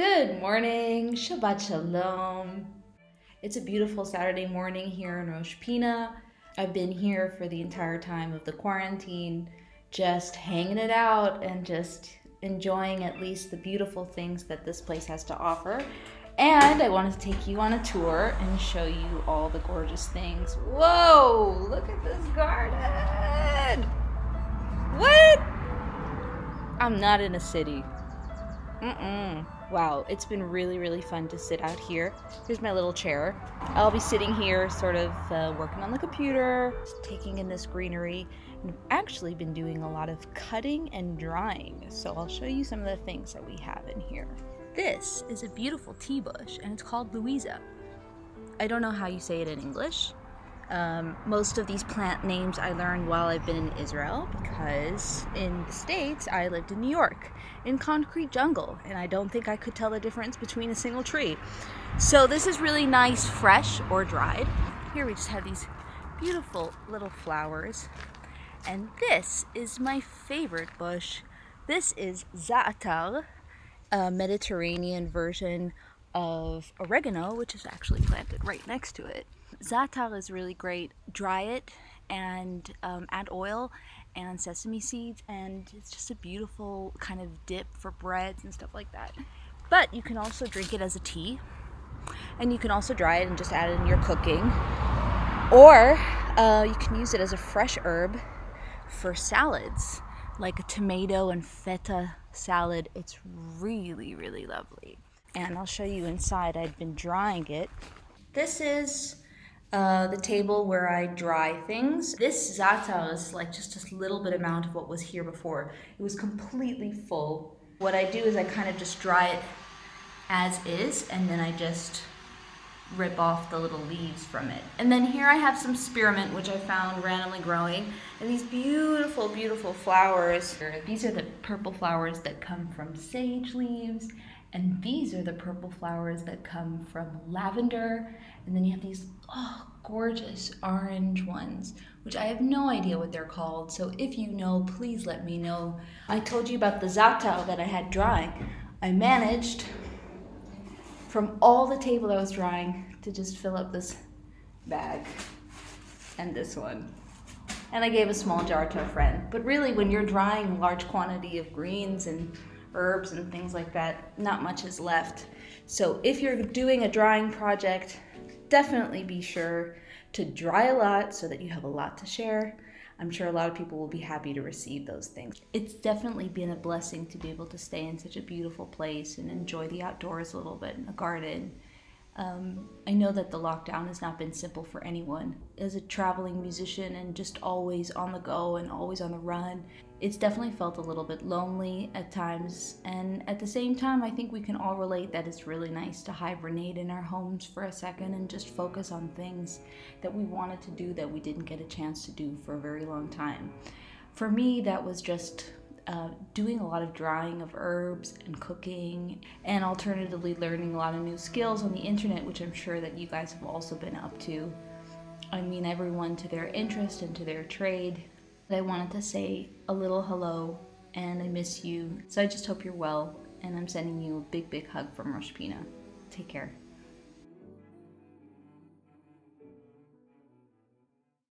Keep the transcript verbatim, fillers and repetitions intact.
Good morning, Shabbat Shalom. It's a beautiful Saturday morning here in Rosh Pina. I've been here for the entire time of the quarantine, just hanging it out and just enjoying at least the beautiful things that this place has to offer. And I wanted to take you on a tour and show you all the gorgeous things. Whoa, look at this garden. What? I'm not in a city. Mm-mm. Wow, it's been really, really fun to sit out here. Here's my little chair. I'll be sitting here sort of uh, working on the computer, taking in this greenery. And I've actually been doing a lot of cutting and drying. So I'll show you some of the things that we have in here. This is a beautiful tea bush and it's called Louisa. I don't know how you say it in English. Um, most of these plant names I learned while I've been in Israel, because in the States I lived in New York in concrete jungle and I don't think I could tell the difference between a single tree. So this is really nice fresh or dried. Here we just have these beautiful little flowers, and this is my favorite bush. This is za'atar, a Mediterranean version of oregano, which is actually planted right next to it. Za'atar is really great. Dry it and um, add oil and sesame seeds, and it's just a beautiful kind of dip for breads and stuff like that. But you can also drink it as a tea, and you can also dry it and just add it in your cooking, or uh, you can use it as a fresh herb for salads, like a tomato and feta salad. It's really, really lovely. And I'll show you inside. I've been drying it. This is Uh, the table where I dry things. This za'atar is like just a little bit amount of what was here before. It was completely full. What I do is I kind of just dry it as is, and then I just rip off the little leaves from it. And then here I have some spearmint, which I found randomly growing, and these beautiful, beautiful flowers. These are the purple flowers that come from sage leaves. And these are the purple flowers that come from lavender. And then you have these oh, gorgeous orange ones, which I have no idea what they're called. So if you know, please let me know. I told you about the za'atar that I had drying. I managed from all the table I was drying to just fill up this bag and this one. And I gave a small jar to a friend. But really, when you're drying a large quantity of greens and herbs and things like that, not much is left. So if you're doing a drying project, definitely be sure to dry a lot so that you have a lot to share. I'm sure a lot of people will be happy to receive those things. It's definitely been a blessing to be able to stay in such a beautiful place and enjoy the outdoors a little bit in a garden. Um, I know that the lockdown has not been simple for anyone. As a traveling musician and just always on the go and always on the run, it's definitely felt a little bit lonely at times. And at the same time, I think we can all relate that it's really nice to hibernate in our homes for a second and just focus on things that we wanted to do that we didn't get a chance to do for a very long time. For me, that was just Uh, doing a lot of drying of herbs and cooking, and alternatively learning a lot of new skills on the internet, which I'm sure that you guys have also been up to. I mean, everyone to their interest and to their trade. But I wanted to say a little hello, and I miss you. So I just hope you're well, and I'm sending you a big, big hug from Rosh Pina. Take care.